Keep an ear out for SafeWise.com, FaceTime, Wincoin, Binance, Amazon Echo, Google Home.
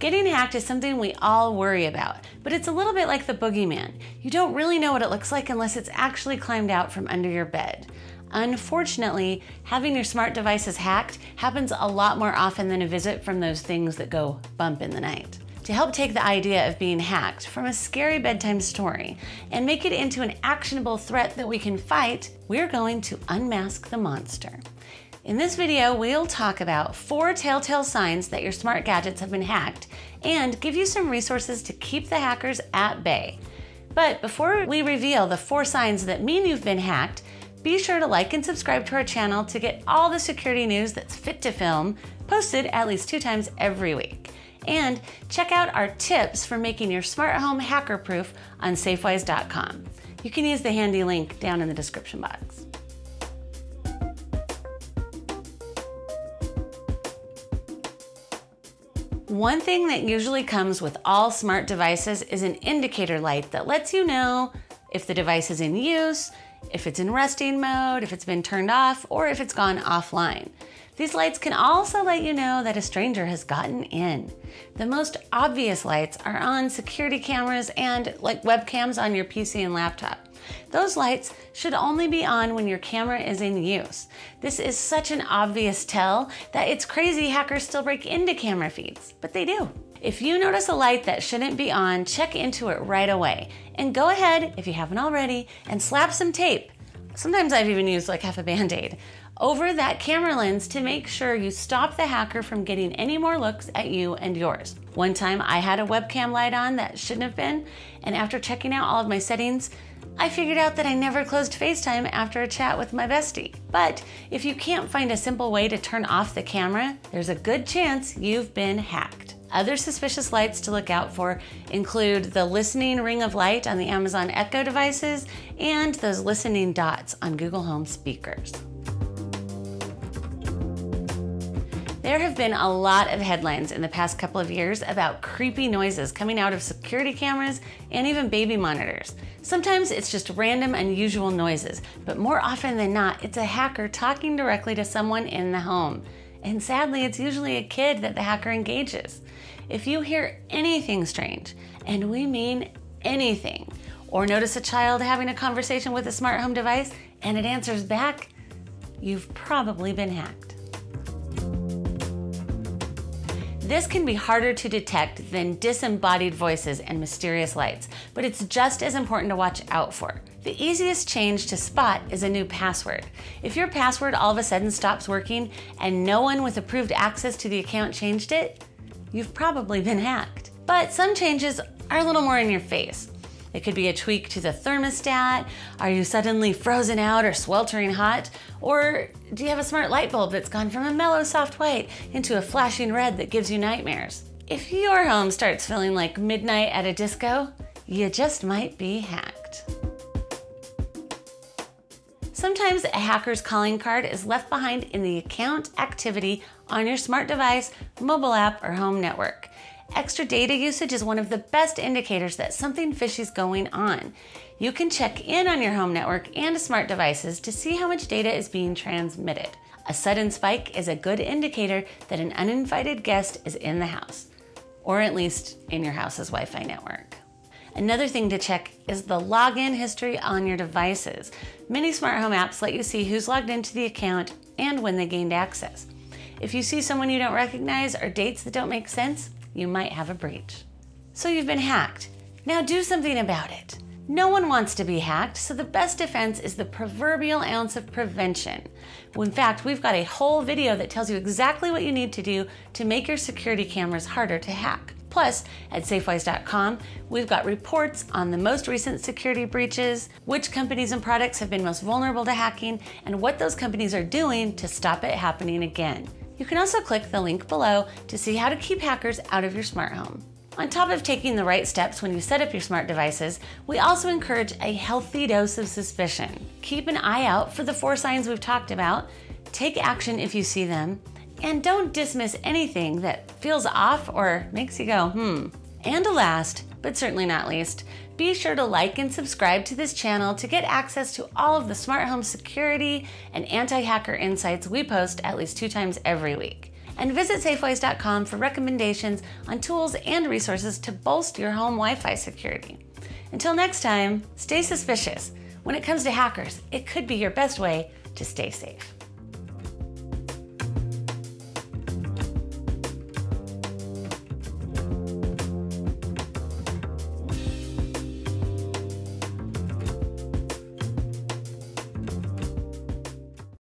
Getting hacked is something we all worry about, but it's a little bit like the boogeyman. You don't really know what it looks like unless it's actually climbed out from under your bed. Unfortunately, having your smart devices hacked happens a lot more often than a visit from those things that go bump in the night. To help take the idea of being hacked from a scary bedtime story and make it into an actionable threat that we can fight, we're going to unmask the monster. In this video, we'll talk about 4 telltale signs that your smart gadgets have been hacked and give you some resources to keep the hackers at bay. But before we reveal the 4 signs that mean you've been hacked, be sure to like and subscribe to our channel to get all the security news that's fit to film, posted at least 2 times every week. And check out our tips for making your smart home hacker-proof on SafeWise.com. You can use the handy link down in the description box. One thing that usually comes with all smart devices is an indicator light that lets you know if the device is in use, if it's in resting mode, if it's been turned off, or if it's gone offline. These lights can also let you know that a stranger has gotten in. The most obvious lights are on security cameras and like webcams on your PC and laptop. Those lights should only be on when your camera is in use. This is such an obvious tell that it's crazy hackers still break into camera feeds, but they do. If you notice a light that shouldn't be on, check into it right away. And go ahead, if you haven't already, and slap some tape. Sometimes I've even used like half a Band-Aid over that camera lens to make sure you stop the hacker from getting any more looks at you and yours. One time I had a webcam light on that shouldn't have been, and after checking out all of my settings, I figured out that I never closed FaceTime after a chat with my bestie. But if you can't find a simple way to turn off the camera, there's a good chance you've been hacked. Other suspicious lights to look out for include the listening ring of light on the Amazon Echo devices and those listening dots on Google Home speakers. There have been a lot of headlines in the past couple of years about creepy noises coming out of security cameras and even baby monitors. Sometimes it's just random, unusual noises, but more often than not, it's a hacker talking directly to someone in the home. And sadly, it's usually a kid that the hacker engages. If you hear anything strange, and we mean anything, or notice a child having a conversation with a smart home device and it answers back, you've probably been hacked. This can be harder to detect than disembodied voices and mysterious lights, but it's just as important to watch out for. The easiest change to spot is a new password. If your password all of a sudden stops working and no one with approved access to the account changed it, you've probably been hacked. But some changes are a little more in your face. It could be a tweak to the thermostat. Are you suddenly frozen out or sweltering hot? Or do you have a smart light bulb that's gone from a mellow soft white into a flashing red that gives you nightmares? If your home starts feeling like midnight at a disco, you just might be hacked. Sometimes a hacker's calling card is left behind in the account activity on your smart device, mobile app, or home network. Extra data usage is one of the best indicators that something fishy's going on. You can check in on your home network and smart devices to see how much data is being transmitted. A sudden spike is a good indicator that an uninvited guest is in the house, or at least in your house's Wi-Fi network. Another thing to check is the login history on your devices. Many smart home apps let you see who's logged into the account and when they gained access. If you see someone you don't recognize or dates that don't make sense, you might have a breach. So you've been hacked. Now do something about it. No one wants to be hacked, so the best defense is the proverbial ounce of prevention. In fact, we've got a whole video that tells you exactly what you need to do to make your security cameras harder to hack. Plus, at SafeWise.com, we've got reports on the most recent security breaches, which companies and products have been most vulnerable to hacking, and what those companies are doing to stop it happening again. You can also click the link below to see how to keep hackers out of your smart home. On top of taking the right steps when you set up your smart devices, we also encourage a healthy dose of suspicion. Keep an eye out for the 4 signs we've talked about, take action if you see them, and don't dismiss anything that feels off or makes you go, hmm. And last, but certainly not least, be sure to like and subscribe to this channel to get access to all of the smart home security and anti-hacker insights we post at least 2 times every week. and visit SafeWise.com for recommendations on tools and resources to bolster your home Wi-Fi security. Until next time, stay suspicious. When it comes to hackers, it could be your best way to stay safe.